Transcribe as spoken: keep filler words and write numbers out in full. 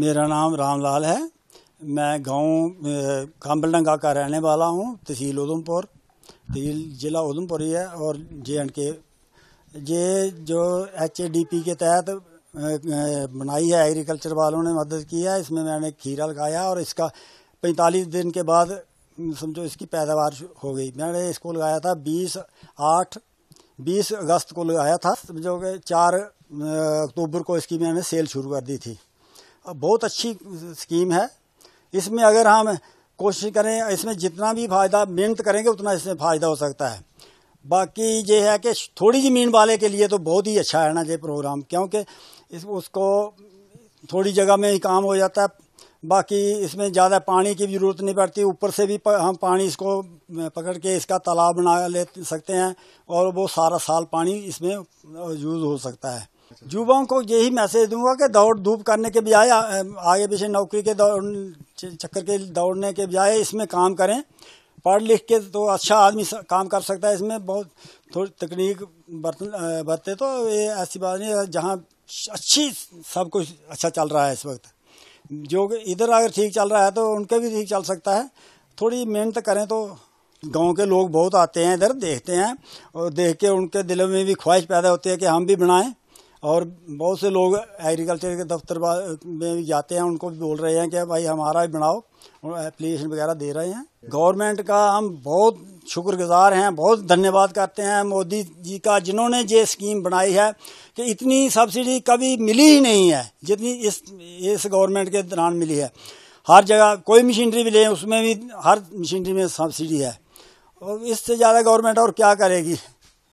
मेरा नाम रामलाल है। मैं गांव कंबलडंगा का रहने वाला हूं, तहसील ऊधमपुर, तहसील जिला ऊधमपुरी है। और जे एंड के ये जो एचडीपी के तहत बनाई है, एग्रीकल्चर वालों ने मदद की है। इसमें मैंने खीरा लगाया और इसका पैंतालीस दिन के बाद समझो इसकी पैदावार हो गई। मैंने इसको लगाया था बीस आठ बीस अगस्त को लगाया था, समझो कि चार अक्टूबर को इसकी मैंने सेल शुरू कर दी थी। अब बहुत अच्छी स्कीम है। इसमें अगर हम कोशिश करें, इसमें जितना भी फायदा मेहनत करेंगे उतना इसमें फ़ायदा हो सकता है। बाकी ये है कि थोड़ी ज़मीन वाले के लिए तो बहुत ही अच्छा है ना ये प्रोग्राम, क्योंकि इस उसको थोड़ी जगह में ही काम हो जाता है। बाकी इसमें ज़्यादा पानी की ज़रूरत नहीं पड़ती, ऊपर से भी प, हम पानी इसको पकड़ के इसका तालाब बना ले सकते हैं और वो सारा साल पानी इसमें यूज़ हो सकता है। युवाओं को यही मैसेज दूंगा कि दौड़ धूप करने के बजाय, आगे पीछे नौकरी के दौड़ चक्कर के दौड़ने के बजाय इसमें काम करें। पढ़ लिख के तो अच्छा आदमी काम कर सकता है। इसमें बहुत थोड़ी तकनीक बरते तो ये ऐसी बात नहीं, जहाँ अच्छी सब कुछ अच्छा चल रहा है इस वक्त, जो इधर अगर ठीक चल रहा है तो उनके भी ठीक चल सकता है। थोड़ी मेहनत करें तो। गांव के लोग बहुत आते हैं इधर, देखते हैं और देख के उनके दिलों में भी ख्वाहिश पैदा होती है कि हम भी बनाएं। और बहुत से लोग एग्रीकल्चर के दफ्तर में भी जाते हैं, उनको भी बोल रहे हैं कि भाई हमारा भी बनाओ, और एप्लीकेशन वगैरह दे रहे हैं। गवर्नमेंट का हम बहुत शुक्रगुजार हैं, बहुत धन्यवाद करते हैं मोदी जी का, जिन्होंने ये स्कीम बनाई है कि इतनी सब्सिडी कभी मिली ही नहीं है जितनी इस इस गवर्नमेंट के दौरान मिली है। हर जगह कोई मशीनरी भी लें, उसमें भी हर मशीनरी में सब्सिडी है, और इससे ज़्यादा गवर्नमेंट और क्या करेगी।